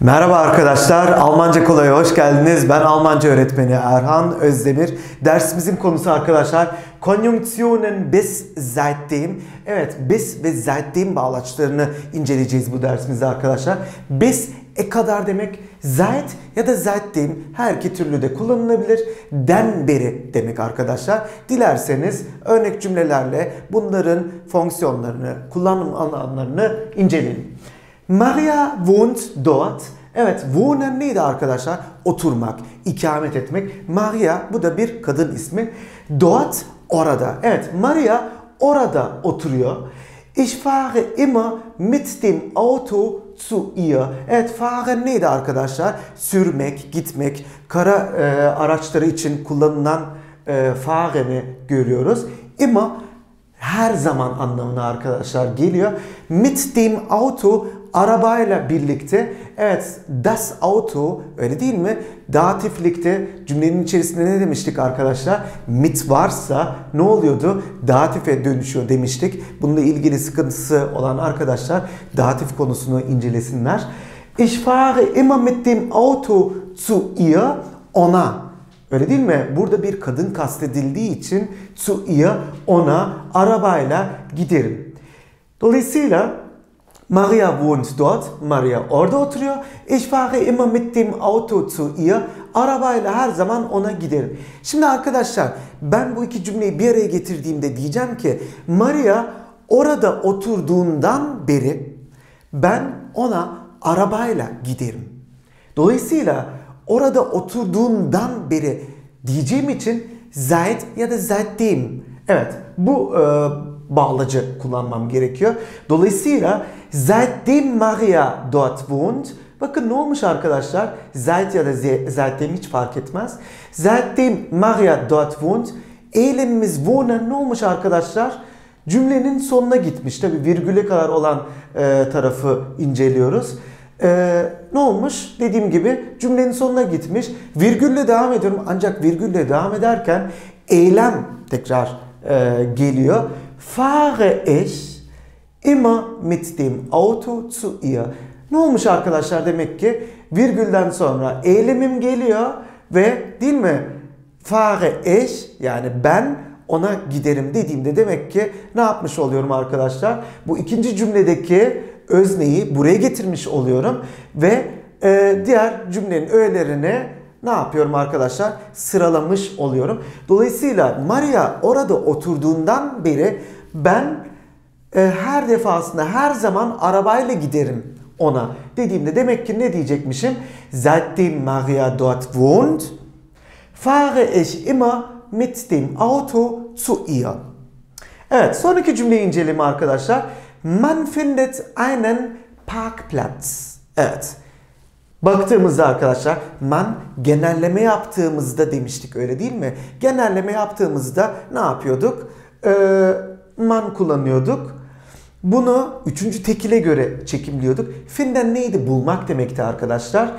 Merhaba arkadaşlar, Almanca Kolay'a hoş geldiniz. Ben Almanca öğretmeni Erhan Özdemir. Dersimizin konusu arkadaşlar Konjunktionen bis, seitdem. Evet, bis ve seitdem bağlaçlarını inceleyeceğiz bu dersimizde arkadaşlar. Bis, kadar demek, seit ya da seitdem her iki türlü de kullanılabilir. Den beri demek arkadaşlar. Dilerseniz örnek cümlelerle bunların fonksiyonlarını, kullanım alanlarını inceleyelim. Maria wohnt dort. Evet, wohnen neydi arkadaşlar? Oturmak, ikamet etmek. Maria, bu da bir kadın ismi. Dort, orada. Evet, Maria orada oturuyor. Ich fahre immer mit dem Auto zu ihr. Evet, fahren neydi arkadaşlar? Sürmek, gitmek. Kara araçları için kullanılan fahren'i görüyoruz. Immer, her zaman anlamına arkadaşlar geliyor. Mit dem Auto, arabayla birlikte. Evet, das Auto, öyle değil mi? Datiflikte cümlenin içerisinde ne demiştik arkadaşlar? Mit varsa ne oluyordu? Datife dönüşüyor demiştik. Bununla ilgili sıkıntısı olan arkadaşlar datif konusunu incelesinler. Ich fahre immer mit dem Auto zu ihr, ona. Öyle değil mi? Burada bir kadın kastedildiği için zu ihr, ona, arabayla giderim. Dolayısıyla Maria wohnt dort. Maria orada oturuyor. Ich fahre immer mit dem Auto zu ihr. Arabayla her zaman ona giderim. Şimdi arkadaşlar ben bu iki cümleyi bir araya getirdiğimde diyeceğim ki Maria orada oturduğundan beri ben ona arabayla giderim. Dolayısıyla orada oturduğundan beri diyeceğim için seit ya da seitdem. Evet, bu bağlacı kullanmam gerekiyor. Dolayısıyla seitdem Maria dort wohnt. Bakın ne olmuş arkadaşlar? Seit ya da seitdem hiç fark etmez. Seitdem Maria dort wohnt. Eylemimiz wohnen ne olmuş arkadaşlar? Cümlenin sonuna gitmiş. Tabi virgüle kadar olan tarafı inceliyoruz. Ne olmuş? Dediğim gibi cümlenin sonuna gitmiş. Virgülle devam ediyorum. Ancak virgülle devam ederken eylem tekrar geliyor. Fahre ich immer mit dem Auto zu ihr. Ne olmuş arkadaşlar? Demek ki virgülden sonra eylemim geliyor ve değil mi? Fahre ich, yani ben ona giderim dediğimde demek ki ne yapmış oluyorum arkadaşlar? Bu ikinci cümledeki özneyi buraya getirmiş oluyorum ve diğer cümlenin öğelerini ne yapıyorum arkadaşlar? Sıralamış oluyorum. Dolayısıyla Maria orada oturduğundan beri ben her defasında her zaman arabayla giderim ona dediğimde demek ki ne diyecekmişim? Seitdem Maria dort wohnt, fahre ich immer mit dem Auto zu ihr. Evet, sonraki cümleyi inceleyelim arkadaşlar. Man findet einen Parkplatz. Evet. Baktığımızda arkadaşlar man genelleme yaptığımızda demiştik, öyle değil mi? Genelleme yaptığımızda ne yapıyorduk? Man kullanıyorduk. Bunu üçüncü tekile göre çekimliyorduk. Finden neydi? Bulmak demekti arkadaşlar.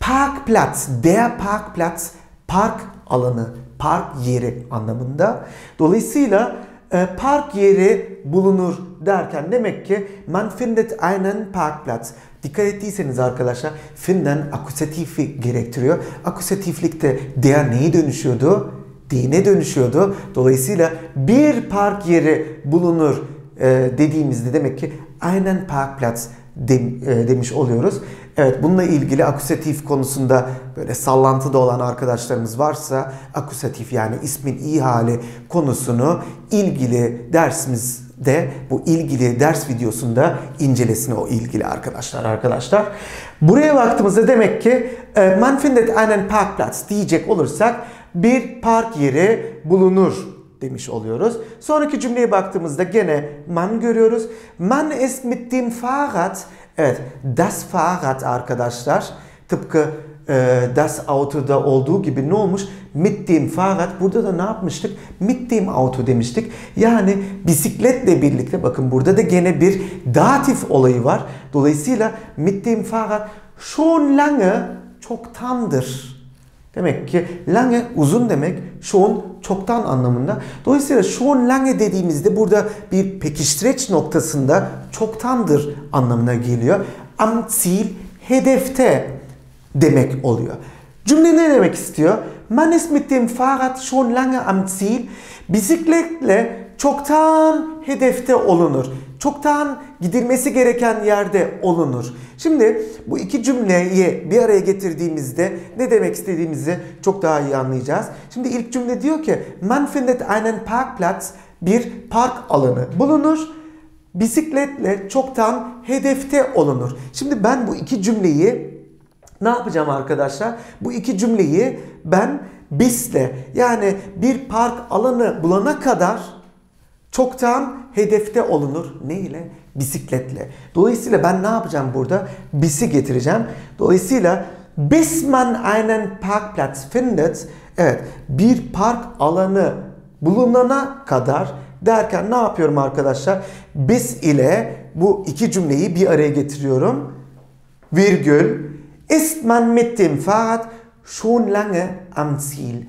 Parkplatz, der Parkplatz, park alanı, park yeri anlamında. Dolayısıyla park yeri bulunur derken demek ki man findet einen Parkplatz. Dikkat ettiyseniz arkadaşlar finden akusatifi gerektiriyor. Akusatiflikte der neye dönüşüyordu? Dine dönüşüyordu. Dolayısıyla bir park yeri bulunur dediğimizde demek ki einen Parkplatz demiş oluyoruz. Evet, bununla ilgili akusatif konusunda böyle sallantıda olan arkadaşlarımız varsa akusatif, yani ismin iyi hali konusunu ilgili dersimizde, bu ilgili ders videosunda incelesin o ilgili arkadaşlar. Buraya baktığımızda demek ki man findet einen Parkplatz diyecek olursak bir park yeri bulunur demiş oluyoruz. Sonraki cümleye baktığımızda gene man görüyoruz. Man ist mit dem Fahrrad. Evet, das Fahrrad arkadaşlar. Tıpkı das Auto'da olduğu gibi ne olmuş? Mit dem Fahrrad. Burada da ne yapmıştık? Mit dem Auto demiştik. Yani bisikletle birlikte, bakın burada da gene bir datif olayı var. Dolayısıyla mit dem Fahrrad schon lange, çoktandır. Demek ki lange uzun demek, schon çoktan anlamında. Dolayısıyla schon lange dediğimizde burada bir pekiştireç noktasında çoktandır anlamına geliyor. Am Ziel, hedefte demek oluyor. Cümle ne demek istiyor? Man ist mit dem Fahrrad schon lange am Ziel. Bisikletle çoktan hedefte olunur. Çoktan gidilmesi gereken yerde olunur. Şimdi bu iki cümleyi bir araya getirdiğimizde ne demek istediğimizi çok daha iyi anlayacağız. Şimdi ilk cümle diyor ki man findet einen Parkplatz, bir park alanı bulunur. Bisikletle çoktan hedefte olunur. Şimdi ben bu iki cümleyi ne yapacağım arkadaşlar? Bu iki cümleyi ben bisle, yani bir park alanı bulana kadar çoktan hedefte olunur. Ne ile? Bisikletle. Dolayısıyla ben ne yapacağım burada? Bis'i getireceğim. Dolayısıyla bis man einen Parkplatz findet, evet, bir park alanı bulunana kadar derken ne yapıyorum arkadaşlar? Bis ile bu iki cümleyi bir araya getiriyorum. Virgül ist man mit dem Fahrrad schon lange am Ziel.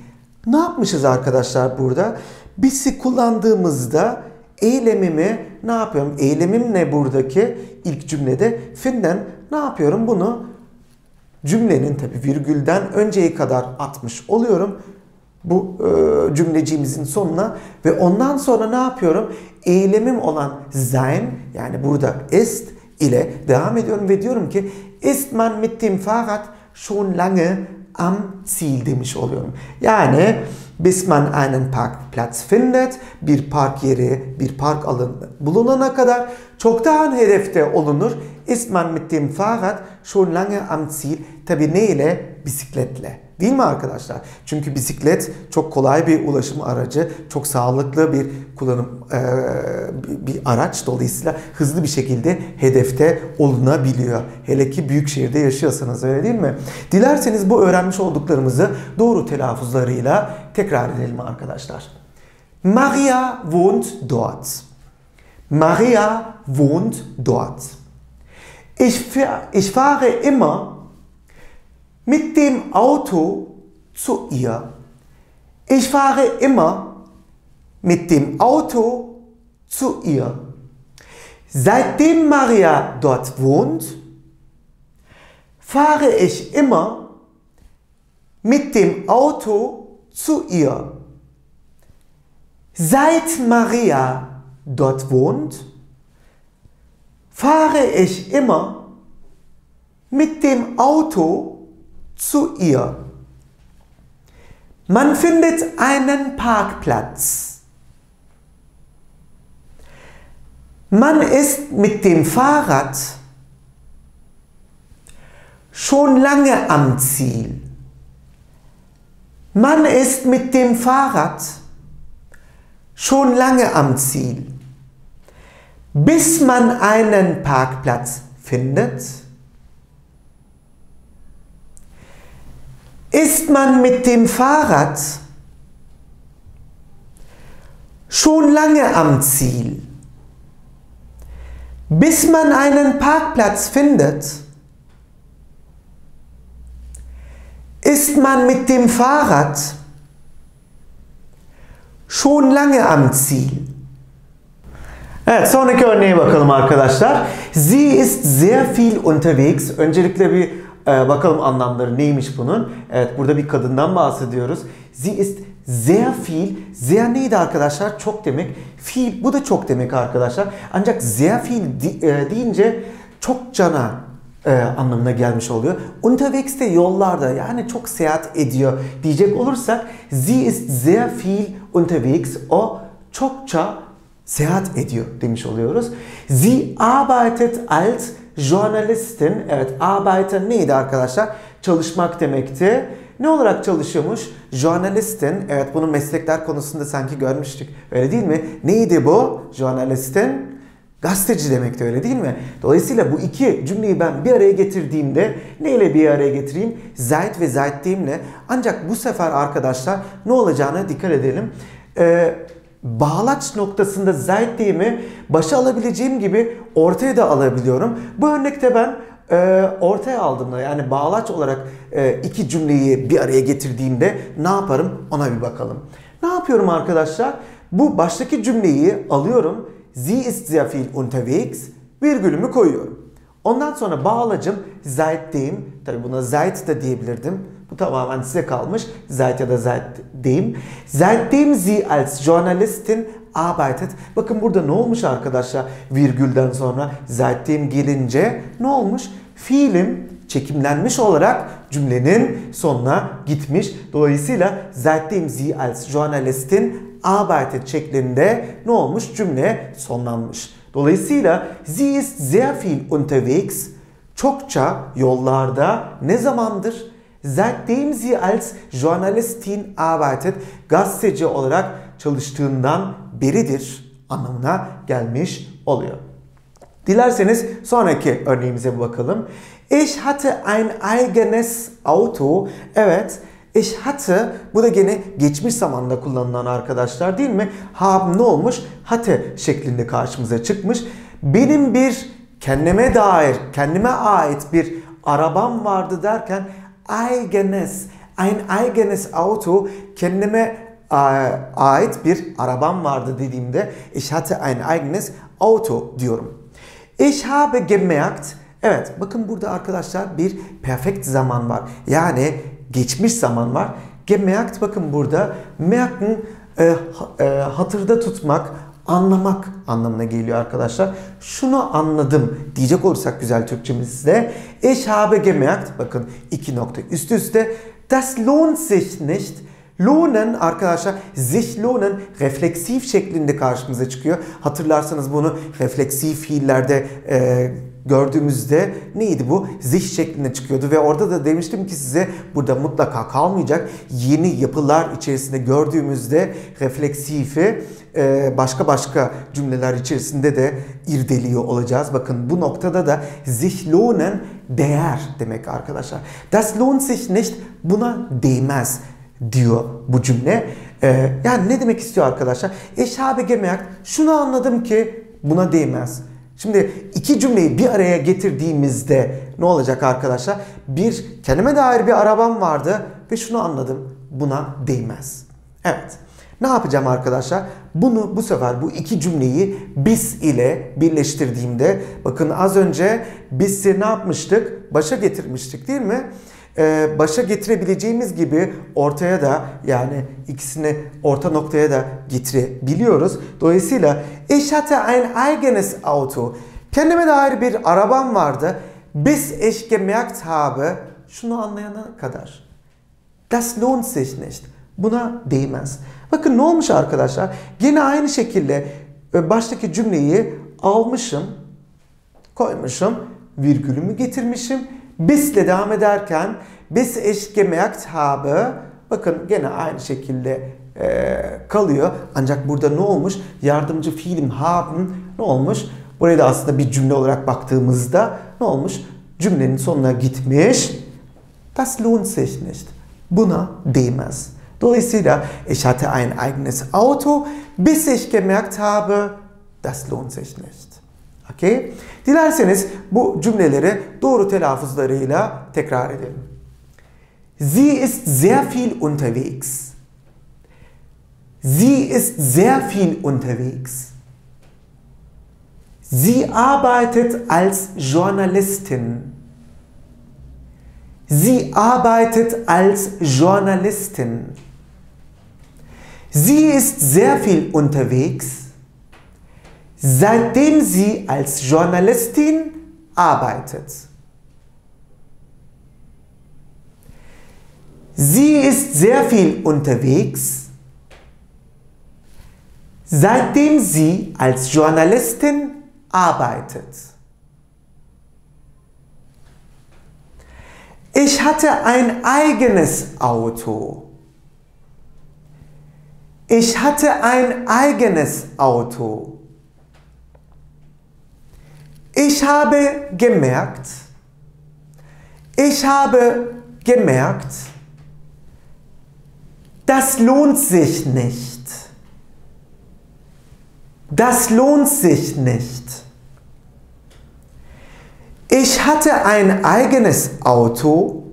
Ne yapmışız arkadaşlar burada? Bis'i kullandığımızda eylemimi ne yapıyorum? Eylemim ne buradaki? İlk cümlede finden ne yapıyorum? Bunu cümlenin tabi virgülden önceye kadar atmış oluyorum. Bu cümleciğimizin sonuna ve ondan sonra ne yapıyorum? Eylemim olan sein, yani burada ist ile devam ediyorum ve diyorum ki ist man mit dem Fahrrad schon lange am Ziel demiş oluyorum. Yani bis man einen Parkplatz findet, bir park yeri, bir park alanı bulunana kadar çoktan hedefte olunur. Ist man mit dem Fahrrad schon lange am Ziel? Tabi ne ile? Bisikletle. Değil mi arkadaşlar? Çünkü bisiklet çok kolay bir ulaşım aracı, çok sağlıklı bir kullanım bir araç. Dolayısıyla hızlı bir şekilde hedefte olunabiliyor. Hele ki büyük şehirde yaşıyorsanız, öyle değil mi? Dilerseniz bu öğrenmiş olduklarımızı doğru telaffuzlarıyla tekrar edelim arkadaşlar. Maria wohnt dort. Maria wohnt dort. Ich fahre immer mit dem Auto zu ihr. Ich fahre immer mit dem Auto zu ihr. Seitdem Maria dort wohnt, fahre ich immer mit dem Auto zu ihr. Seit Maria dort wohnt, fahre ich immer mit dem Auto zu ihr. Man findet einen Parkplatz. Man ist mit dem Fahrrad schon lange am Ziel. Man ist mit dem Fahrrad schon lange am Ziel. Bis man einen Parkplatz findet, ist man mit dem Fahrrad schon lange am Ziel. Bis man einen Parkplatz findet, ist man mit dem Fahrrad schon lange am Ziel. Evet, sonraki örneğe bakalım arkadaşlar. Sie ist sehr viel unterwegs. Öncelikle bir bakalım anlamları neymiş bunun. Evet, burada bir kadından bahsediyoruz. Sie ist sehr viel. Sehr neydi arkadaşlar? Çok demek. Viel, bu da çok demek arkadaşlar. Ancak sehr viel deyince çok cana anlamına gelmiş oluyor. Unterwegs de yollarda, yani çok seyahat ediyor diyecek olursak sie ist sehr viel unterwegs. O çokça seyahat ediyor demiş oluyoruz. Sie arbeitet als Journalistin, evet, arbeiten neydi arkadaşlar? Çalışmak demekti. Ne olarak çalışıyormuş? Journalistin, evet, bunu meslekler konusunda sanki görmüştük, öyle değil mi? Neydi bu? Journalistin, gazeteci demekti, öyle değil mi? Dolayısıyla bu iki cümleyi ben bir araya getirdiğimde neyle bir araya getireyim? Seit ve seitdem'le. Ancak bu sefer arkadaşlar ne olacağına dikkat edelim. Bağlaç noktasında seitdem'i başa alabileceğim gibi ortaya da alabiliyorum. Bu örnekte ben ortaya aldığımda, yani bağlaç olarak iki cümleyi bir araya getirdiğimde ne yaparım ona bir bakalım. Ne yapıyorum arkadaşlar? Bu baştaki cümleyi alıyorum. Sie ist sehr viel unterwegs. Virgülümü koyuyorum. Ondan sonra bağlacım seitdem, tabi buna seit de diyebilirdim. Bu tamamen size kalmış. Seit ya da seitdem. Seitdem sie als Journalistin arbeitet. Bakın burada ne olmuş arkadaşlar? Virgülden sonra seitdem gelince ne olmuş? Fiilim çekimlenmiş olarak cümlenin sonuna gitmiş. Dolayısıyla seitdem sie als Journalistin arbeitet şeklinde ne olmuş? Cümle sonlanmış. Dolayısıyla sie ist sehr viel unterwegs. Çokça yollarda. Ne zamandır? Seitdem sie als Journalistin arbeitet, gazeteci olarak çalıştığından beridir anlamına gelmiş oluyor. Dilerseniz sonraki örneğimize bakalım. Ich hatte ein eigenes Auto. Evet, ich hatte, bu da gene geçmiş zamanda kullanılan arkadaşlar değil mi? Haben ne olmuş? Hatte şeklinde karşımıza çıkmış. Benim bir kendime ait bir arabam vardı derken eigenes, ein eigenes Auto, kendime ait bir arabam vardı dediğimde ich hatte ein eigenes Auto diyorum. Ich habe gemerkt, evet bakın burada arkadaşlar bir perfekt zaman var. Yani geçmiş zaman var. Gemerkt bakın burada merken hatırda tutmak, anlamak anlamına geliyor arkadaşlar. Şunu anladım diyecek olursak güzel Türkçemizde. Ich habe gemerkt. Bakın iki nokta üst üste. Das lohnt sich nicht. Lohnen arkadaşlar, sich lohnen refleksif şeklinde karşımıza çıkıyor. Hatırlarsanız bunu refleksif fiillerde gördüğümüzde neydi bu? Sich şeklinde çıkıyordu ve orada da demiştim ki size burada mutlaka kalmayacak. Yeni yapılar içerisinde gördüğümüzde refleksifi başka cümleler içerisinde de irdeliyor olacağız. Bakın bu noktada da sich lohnen değer demek arkadaşlar. Das lohnt sich nicht, buna değmez diyor bu cümle. Yani ne demek istiyor arkadaşlar? Ich habe gemerkt, şunu anladım ki buna değmez. Şimdi iki cümleyi bir araya getirdiğimizde ne olacak arkadaşlar? Bir kendime dair bir arabam vardı ve şunu anladım, buna değmez. Evet. Ne yapacağım arkadaşlar? Bunu bu sefer bu iki cümleyi bis ile birleştirdiğimde bakın az önce bis'i ne yapmıştık? Başa getirmiştik değil mi? Başa getirebileceğimiz gibi ortaya da yani ikisini orta noktaya da getirebiliyoruz. Dolayısıyla ich hatte ein eigenes Auto. Kendime dair bir arabam vardı. Bis ich gemerkt habe. Şunu anlayana kadar. Das lohnt sich nicht. Buna değmez. Bakın ne olmuş arkadaşlar? Yine aynı şekilde baştaki cümleyi almışım, koymuşum, virgülümü getirmişim. Bis ile devam ederken bis ich gemerkt habe, bakın gene aynı şekilde kalıyor. Ancak burada ne olmuş? Yardımcı fiilim haben ne olmuş? Buraya da aslında bir cümle olarak baktığımızda ne olmuş? Cümlenin sonuna gitmiş. Das lohnt sich nicht. Buna değmez. Dolayısıyla ich hatte ein eigenes Auto, bis ich gemerkt habe, das lohnt sich nicht. Okay? Dilerseniz bu cümleleri doğru telaffuzlarıyla tekrar edelim. Sie ist sehr viel unterwegs. Sie ist sehr viel unterwegs. Sie arbeitet als Journalistin. Sie arbeitet als Journalistin. Sie ist sehr viel unterwegs. Seitdem sie als Journalistin arbeitet. Sie ist sehr viel unterwegs. Seitdem sie als Journalistin arbeitet. Ich hatte ein eigenes Auto. Ich hatte ein eigenes Auto. Ich habe gemerkt, das lohnt sich nicht. Das lohnt sich nicht. Ich hatte ein eigenes Auto,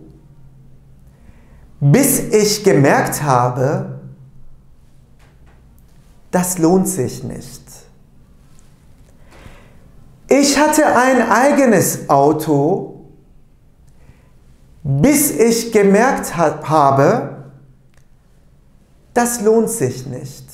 bis ich gemerkt habe, das lohnt sich nicht. Ich hatte ein eigenes Auto, bis ich gemerkt habe, das lohnt sich nicht.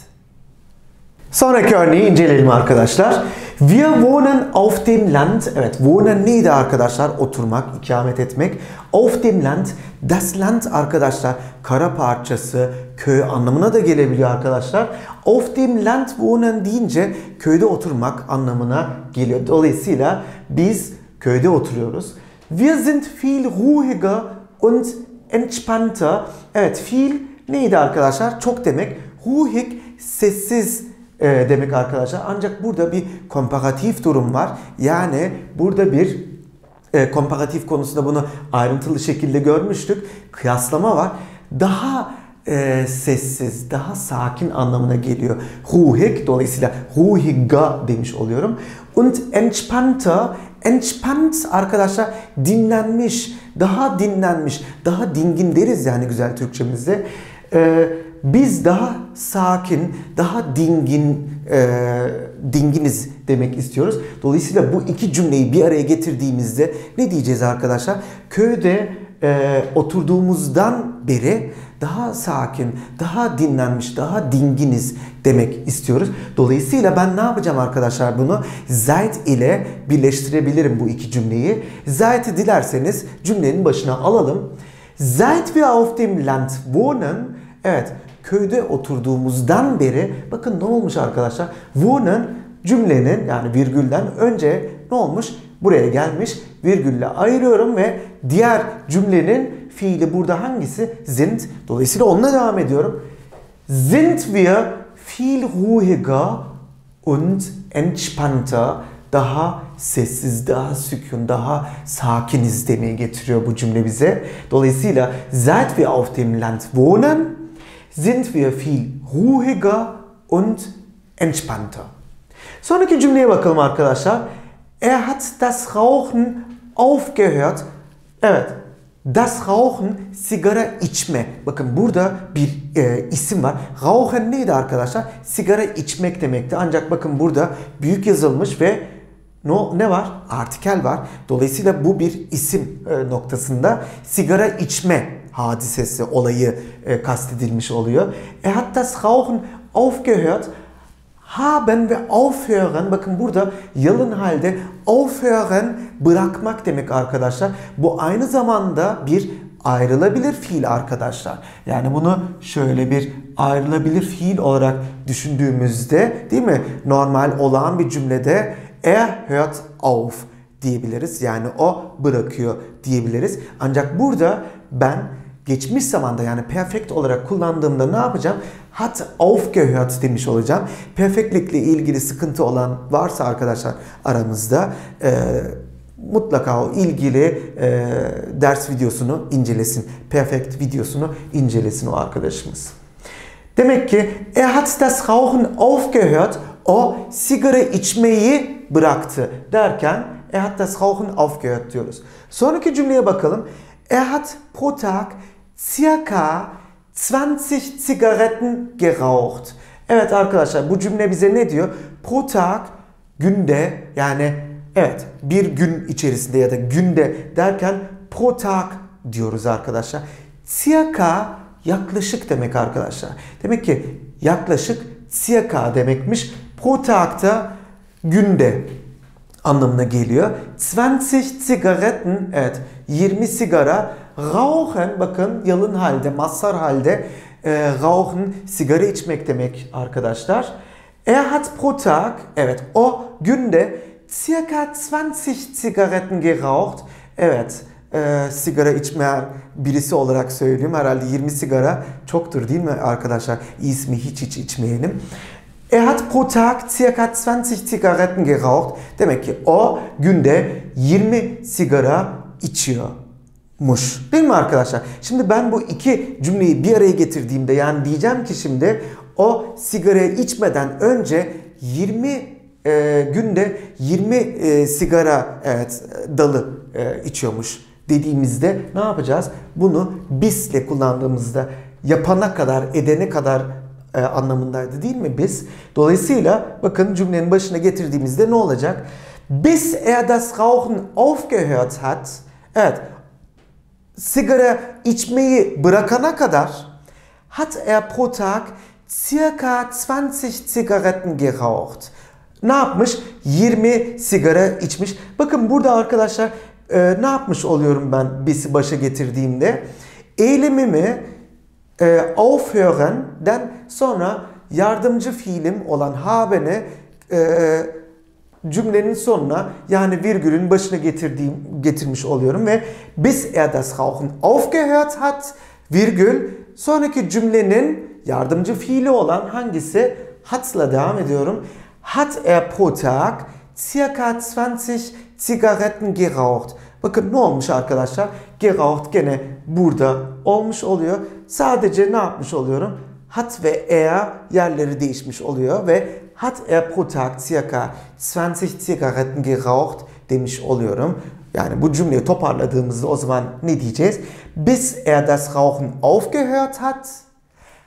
Sonraki örneği inceleyelim arkadaşlar. Wir wohnen auf dem Land. Evet, wohnen neydi arkadaşlar? Oturmak, ikamet etmek. Auf dem Land. Das Land arkadaşlar kara parçası, köy anlamına da gelebiliyor arkadaşlar. Auf dem Land wohnen deyince köyde oturmak anlamına geliyor. Dolayısıyla biz köyde oturuyoruz. Wir sind viel ruhiger und entspannter. Evet, viel neydi arkadaşlar? Çok demek. Ruhig, sessiz demek arkadaşlar. Ancak burada bir komparatif durum var. Yani burada bir komparatif konusunda bunu ayrıntılı şekilde görmüştük. Kıyaslama var. Daha sessiz, daha sakin anlamına geliyor. Ruhig, dolayısıyla ruhiga demiş oluyorum. Und entspannter, entspannt arkadaşlar dinlenmiş, daha dinlenmiş, daha dingin deriz yani güzel Türkçemizde. Biz daha sakin, daha dinginiz demek istiyoruz. Dolayısıyla bu iki cümleyi bir araya getirdiğimizde ne diyeceğiz arkadaşlar? Köyde oturduğumuzdan beri daha sakin, daha dinlenmiş, daha dinginiz demek istiyoruz. Dolayısıyla ben ne yapacağım arkadaşlar bunu? Seit ile birleştirebilirim bu iki cümleyi. Seit'i dilerseniz cümlenin başına alalım. Seit wir auf dem Land wohnen. Evet, köyde oturduğumuzdan beri bakın ne olmuş arkadaşlar? Wohnen cümlenin yani virgülden önce ne olmuş? Buraya gelmiş, virgülle ayırıyorum ve diğer cümlenin fiili burada hangisi? Sind. Dolayısıyla onunla devam ediyorum. Sind wir viel ruhiger und entspannter. Daha sessiz, daha sükun, daha sakiniz demeye getiriyor bu cümle bize. Dolayısıyla seit wir auf dem Land wohnen, sind wir viel ruhiger und entspannter. Sonraki cümleye bakalım arkadaşlar. Er hat das Rauchen aufgehört. Evet, das Rauchen sigara içme. Bakın burada bir isim var. Rauchen neydi arkadaşlar? Sigara içmek demekti. Ancak bakın burada büyük yazılmış ve ne var? Artikel var. Dolayısıyla bu bir isim noktasında sigara içme hadisesi, olayı kastedilmiş oluyor. Er hat das Rauchen aufgehört. Haben ve aufhören. Bakın burada yalın halde aufhören bırakmak demek arkadaşlar. Bu aynı zamanda bir ayrılabilir fiil arkadaşlar. Yani bunu şöyle bir ayrılabilir fiil olarak düşündüğümüzde değil mi? Normal olağan bir cümlede er hört auf diyebiliriz. Yani o bırakıyor diyebiliriz. Ancak burada ben geçmiş zamanda yani perfekt olarak kullandığımda ne yapacağım? Hat aufgehört demiş olacağım. Perfektlikle ilgili sıkıntı olan varsa arkadaşlar aramızda mutlaka o ilgili ders videosunu incelesin. Perfekt videosunu incelesin o arkadaşımız. Demek ki er hat das Rauchen aufgehört. O sigara içmeyi bıraktı derken er hat das Rauchen aufgehört diyoruz. Sonraki cümleye bakalım. Er hat pro Tag circa 20 Zigaretten geraucht. Evet arkadaşlar bu cümle bize ne diyor? Pro Tag günde yani evet bir gün içerisinde ya da günde derken pro Tag diyoruz arkadaşlar. Circa yaklaşık demek arkadaşlar. Demek ki yaklaşık circa demekmiş. Pro Tag da günde anlamına geliyor. 20 Zigaretten, evet 20 sigara, rauchen bakın yalın halde, mazhar halde rauchen sigara içmek demek arkadaşlar. Er hat pro Tag, evet o günde circa 20 Zigaretten geraucht. Evet sigara içmeyen birisi olarak söyleyeyim herhalde 20 sigara çoktur değil mi arkadaşlar? İsmi hiç içmeyelim. Er hat pro Tag circa 20 Zigaretten geraucht. Demek ki o günde 20 sigara içiyormuş. Değil mi arkadaşlar? Şimdi ben bu iki cümleyi bir araya getirdiğimde yani diyeceğim ki şimdi o sigarayı içmeden önce 20 günde 20 sigara evet, dalı içiyormuş dediğimizde ne yapacağız? Bunu bis ile kullandığımızda yapana kadar, edene kadar anlamındaydı değil mi bis? Dolayısıyla bakın cümlenin başına getirdiğimizde ne olacak? Bis er das Rauchen aufgehört hat. Evet. sigara içmeyi bırakana kadar hat pro Tag circa 20 Zigaretten geraucht. Ne yapmış? 20 sigara içmiş. Bakın burada arkadaşlar ne yapmış oluyorum ben bis'i başa getirdiğimde? Eylemimi aufhören'den sonra yardımcı fiilim olan haben'i cümlenin sonuna yani virgülün başına getirmiş oluyorum ve bis das Rauchen aufgehört hat, virgül, sonraki cümlenin yardımcı fiili olan hangisi? Hat'la devam ediyorum. Hat pro Tag circa 20 Zigaretten geraucht. Bakın ne olmuş arkadaşlar? Geraucht gene burada olmuş oluyor. Sadece ne yapmış oluyorum? Hat ve yerleri değişmiş oluyor ve hat pro Tag circa 20 Zigaretten geraucht demiş oluyorum. Yani bu cümleyi toparladığımızda o zaman ne diyeceğiz? Bis das Rauchen aufgehört hat,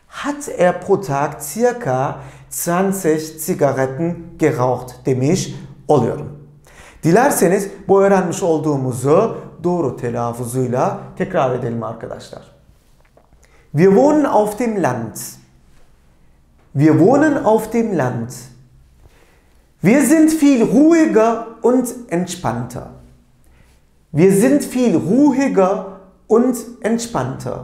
hat pro Tag circa 20 Zigaretten geraucht demiş oluyorum. Dilerseniz bu öğrenmiş olduğumuzu doğru telaffuzuyla tekrar edelim arkadaşlar. Wir wohnen auf dem Land. Wir wohnen auf dem Land. Wir sind viel ruhiger und entspannter. Wir sind viel ruhiger und entspannter.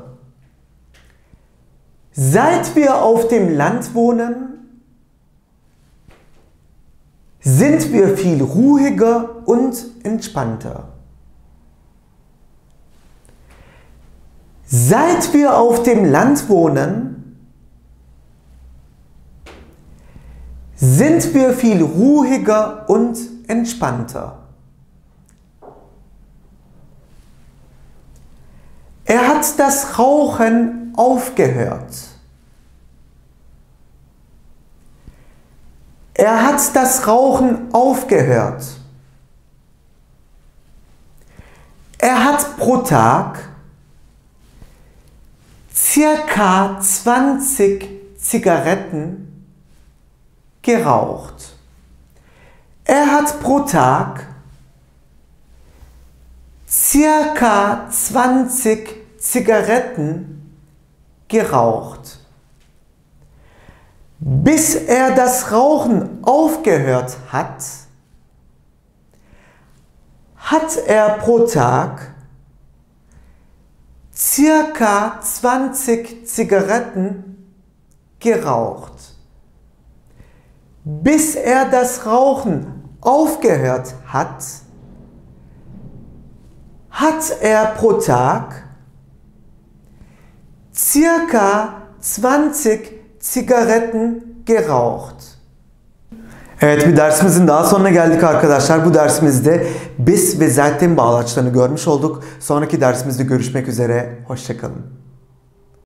Seit wir auf dem Land wohnen, sind wir viel ruhiger und entspannter. Seit wir auf dem Land wohnen, sind wir viel ruhiger und entspannter. Er hat das Rauchen aufgehört. Er hat das Rauchen aufgehört. Er hat pro Tag circa 20 Zigaretten geraucht. Er hat pro Tag circa 20 Zigaretten geraucht. Bis er das Rauchen aufgehört hat, hat er pro Tag circa 20 Zigaretten geraucht. Bis er das Rauchen aufgehört hat, hat er pro Tag circa 20 Zigaretten geraucht. Evet, bir dersimizin daha sonuna geldik arkadaşlar. Bu dersimizde bis ve seitdem bağlaçlarını görmüş olduk. Sonraki dersimizde görüşmek üzere. Hoşça kalın.